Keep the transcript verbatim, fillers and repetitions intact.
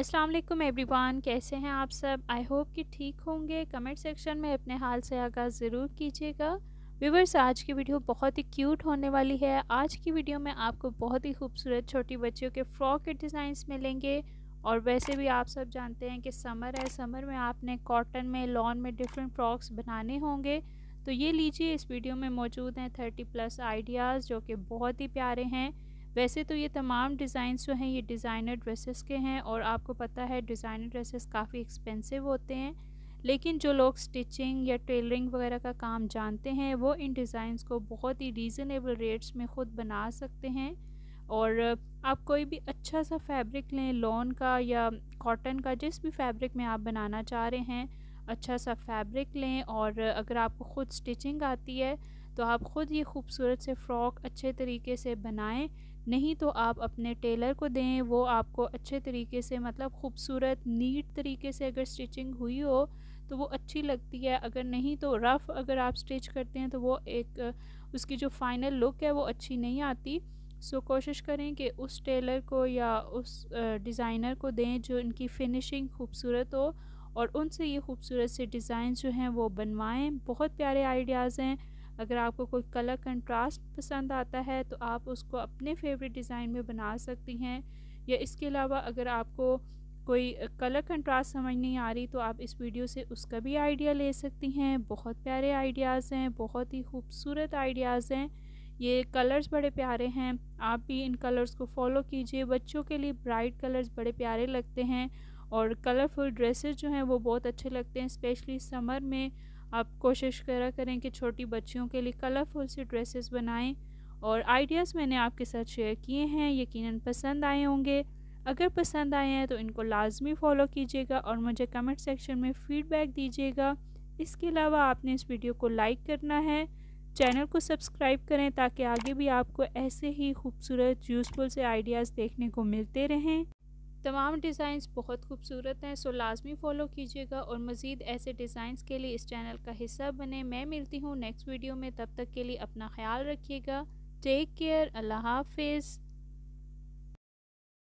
अस्सलाम वालेकुम एवरीवन, कैसे हैं आप सब। आई होप कि ठीक होंगे। कमेंट सेक्शन में अपने हाल से आगाह ज़रूर कीजिएगा। व्यूवर्स, आज की वीडियो बहुत ही क्यूट होने वाली है। आज की वीडियो में आपको बहुत ही खूबसूरत छोटी बच्चियों के फ्रॉक के डिज़ाइंस मिलेंगे। और वैसे भी आप सब जानते हैं कि समर है, समर में आपने कॉटन में, लॉन में डिफरेंट फ्रॉक्स बनाने होंगे। तो ये लीजिए, इस वीडियो में मौजूद हैं थर्टी प्लस आइडियाज़ जो कि बहुत ही प्यारे हैं। वैसे तो ये तमाम डिज़ाइंस जो हैं ये डिज़ाइनर ड्रेसेस के हैं, और आपको पता है डिज़ाइनर ड्रेसेस काफ़ी एक्सपेंसिव होते हैं। लेकिन जो लोग स्टिचिंग या टेलरिंग वगैरह का काम जानते हैं वो इन डिज़ाइंस को बहुत ही रीज़नेबल रेट्स में ख़ुद बना सकते हैं। और आप कोई भी अच्छा सा फैब्रिक लें, लॉन का या कॉटन का, जिस भी फैब्रिक में आप बनाना चाह रहे हैं अच्छा सा फैब्रिक लें। और अगर आपको ख़ुद स्टिचिंग आती है तो आप ख़ुद ये खूबसूरत से फ़्रॉक अच्छे तरीके से बनाएं, नहीं तो आप अपने टेलर को दें। वो आपको अच्छे तरीके से, मतलब खूबसूरत नीट तरीके से अगर स्टिचिंग हुई हो तो वो अच्छी लगती है। अगर नहीं तो रफ़ अगर आप स्टिच करते हैं तो वो एक उसकी जो फ़ाइनल लुक है वो अच्छी नहीं आती। सो कोशिश करें कि उस टेलर को या उस डिज़ाइनर को दें जो इनकी फ़िनिशिंग खूबसूरत हो, और उनसे ये खूबसूरत से डिज़ाइन जो हैं वो बनवाएँ। बहुत प्यारे आइडियाज़ हैं। अगर आपको कोई कलर कंट्रास्ट पसंद आता है तो आप उसको अपने फेवरेट डिज़ाइन में बना सकती हैं, या इसके अलावा अगर आपको कोई कलर कंट्रास्ट समझ नहीं आ रही तो आप इस वीडियो से उसका भी आइडिया ले सकती हैं। बहुत प्यारे आइडियाज़ हैं, बहुत ही खूबसूरत आइडियाज़ हैं। ये कलर्स बड़े प्यारे हैं, आप भी इन कलर्स को फॉलो कीजिए। बच्चों के लिए ब्राइट कलर्स बड़े प्यारे लगते हैं, और कलरफुल ड्रेसेस जो हैं वो बहुत अच्छे लगते हैं। स्पेशली समर में आप कोशिश करा करें कि छोटी बच्चियों के लिए कलरफुल से ड्रेसेस बनाएं। और आइडियाज़ मैंने आपके साथ शेयर किए हैं, यकीनन पसंद आए होंगे। अगर पसंद आए हैं तो इनको लाजमी फ़ॉलो कीजिएगा और मुझे कमेंट सेक्शन में फ़ीडबैक दीजिएगा। इसके अलावा आपने इस वीडियो को लाइक करना है, चैनल को सब्सक्राइब करें ताकि आगे भी आपको ऐसे ही खूबसूरत यूज़फुल से आइडियाज़ देखने को मिलते रहें। तमाम डिज़ाइंस बहुत खूबसूरत हैं, सो लाजमी फ़ॉलो कीजिएगा। और मज़ीद ऐसे डिज़ाइंस के लिए इस चैनल का हिस्सा बने। मैं मिलती हूँ नेक्स्ट वीडियो में, तब तक के लिए अपना ख्याल रखिएगा। टेक केयर, अल्लाह हाफिज़।